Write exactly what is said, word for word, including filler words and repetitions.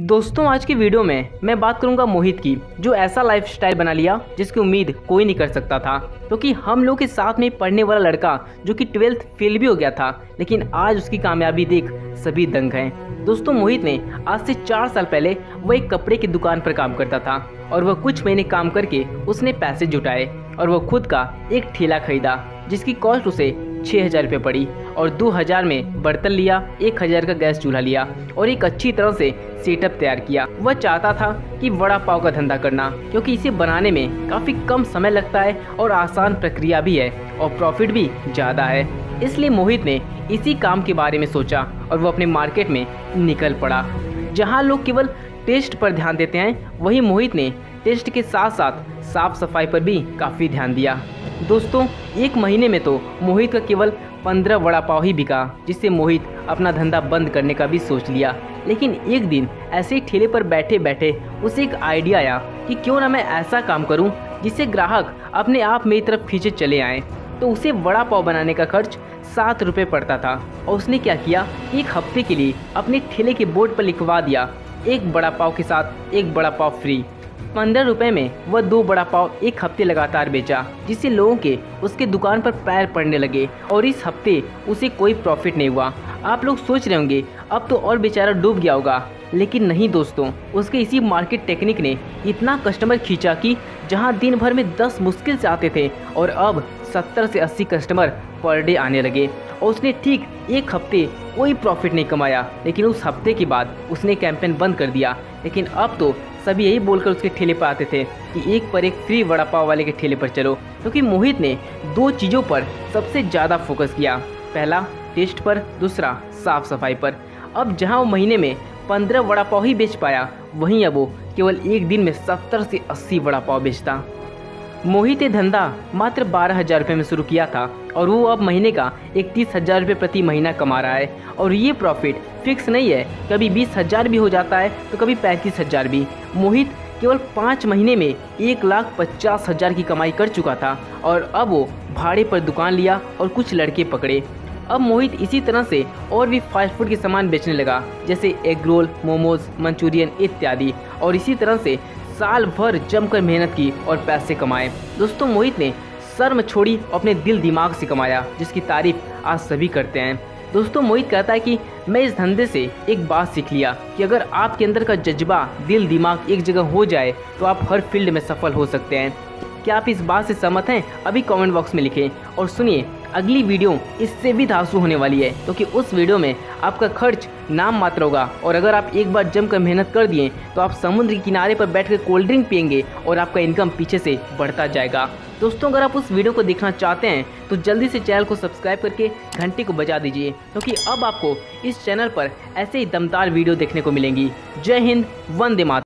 दोस्तों आज की वीडियो में मैं बात करूंगा मोहित की, जो ऐसा लाइफस्टाइल बना लिया जिसकी उम्मीद कोई नहीं कर सकता था। क्योंकि तो हम लोग के साथ में पढ़ने वाला लड़का जो कि ट्वेल्थ फेल भी हो गया था, लेकिन आज उसकी कामयाबी देख सभी दंग हैं। दोस्तों मोहित ने आज से चार साल पहले वह एक कपड़े की दुकान पर काम करता था और वह कुछ महीने काम करके उसने पैसे जुटाए और वह खुद का एक ठेला खरीदा जिसकी कॉस्ट उसे छः हज़ार रुपये पड़ी और दो हज़ार में बर्तन लिया, एक हज़ार का गैस चूल्हा लिया और एक अच्छी तरह से सेटअप तैयार किया। वह चाहता था कि वड़ा पाव का धंधा करना, क्योंकि इसे बनाने में काफ़ी कम समय लगता है और आसान प्रक्रिया भी है और प्रॉफिट भी ज़्यादा है। इसलिए मोहित ने इसी काम के बारे में सोचा और वह अपने मार्केट में निकल पड़ा। जहाँ लोग केवल टेस्ट पर ध्यान देते हैं, वहीं मोहित ने टेस्ट के साथ साथ साफ सफाई पर भी काफ़ी ध्यान दिया। दोस्तों एक महीने में तो मोहित का केवल पंद्रह वड़ा पाव ही बिका, जिससे मोहित अपना धंधा बंद करने का भी सोच लिया। लेकिन एक दिन ऐसे ठेले पर बैठे बैठे उसे एक आइडिया आया कि क्यों ना मैं ऐसा काम करूं जिससे ग्राहक अपने आप मेरी तरफ खींचे चले आएँ। तो उसे वड़ा पाव बनाने का खर्च सात रुपये पड़ता था और उसने क्या किया, एक हफ्ते के लिए अपने ठेले के बोर्ड पर लिखवा दिया, एक बड़ा पाव के साथ एक बड़ा पाव फ्री। पंद्रह रुपये में वह दो बड़ा पाव एक हफ्ते लगातार बेचा, जिससे लोगों के उसके दुकान पर पैर पड़ने लगे और इस हफ्ते उसे कोई प्रॉफिट नहीं हुआ। आप लोग सोच रहे होंगे अब तो और बेचारा डूब गया होगा, लेकिन नहीं दोस्तों, उसके इसी मार्केट टेक्निक ने इतना कस्टमर खींचा कि जहां दिन भर में दस मुश्किल से आते थे और अब सत्तर से अस्सी कस्टमर पर डे आने लगे। और उसने ठीक एक हफ्ते कोई प्रॉफिट नहीं कमाया, लेकिन उस हफ्ते के बाद उसने कैंपेन बंद कर दिया। लेकिन अब तो सभी यही बोलकर उसके ठेले पर आते थे कि एक पर एक फ्री वड़ा पाव वाले के ठेले पर चलो, क्योंकि मोहित ने दो चीज़ों पर सबसे ज़्यादा फोकस किया, पहला टेस्ट पर, दूसरा साफ सफाई पर। अब जहां वो महीने में पंद्रह वड़ा पाव ही बेच पाया, वहीं अब वो केवल एक दिन में सत्तर से अस्सी वड़ा पाव बेचता। मोहित ने धंधा मात्र बारह हज़ार रुपये में शुरू किया था और वो अब महीने का इकतीस हज़ार रुपये प्रति महीना कमा रहा है। और ये प्रॉफिट फिक्स नहीं है, कभी बीस हज़ार भी हो जाता है तो कभी पैंतीस हज़ार भी। मोहित केवल पाँच महीने में एक लाख पचास हज़ार की कमाई कर चुका था और अब वो भाड़े पर दुकान लिया और कुछ लड़के पकड़े। अब मोहित इसी तरह से और भी फास्ट फूड के सामान बेचने लगा, जैसे एग रोल, मोमोज, मंचूरियन इत्यादि। और इसी तरह से साल भर जमकर मेहनत की और पैसे कमाए। दोस्तों मोहित ने शर्म छोड़ी और अपने दिल दिमाग से कमाया, जिसकी तारीफ आज सभी करते हैं। दोस्तों मोहित कहता है कि मैं इस धंधे से एक बात सीख लिया कि अगर आपके अंदर का जज्बा, दिल, दिमाग एक जगह हो जाए तो आप हर फील्ड में सफल हो सकते हैं। क्या आप इस बात से सहमत हैं? अभी कमेंट बॉक्स में लिखें। और सुनिए, अगली वीडियो इससे भी धांसू होने वाली है, क्योंकि तो उस वीडियो में आपका खर्च नाम मात्र होगा। और अगर आप एक बार जमकर मेहनत कर दिए तो आप समुद्र के किनारे पर बैठकर कोल्ड ड्रिंक पियेंगे और आपका इनकम पीछे से बढ़ता जाएगा। दोस्तों अगर आप उस वीडियो को देखना चाहते हैं तो जल्दी से चैनल को सब्सक्राइब करके घंटे को बजा दीजिए, क्योंकि तो अब आपको इस चैनल पर ऐसे ही दमदार वीडियो देखने को मिलेंगी। जय हिंद, वंदे मातरम।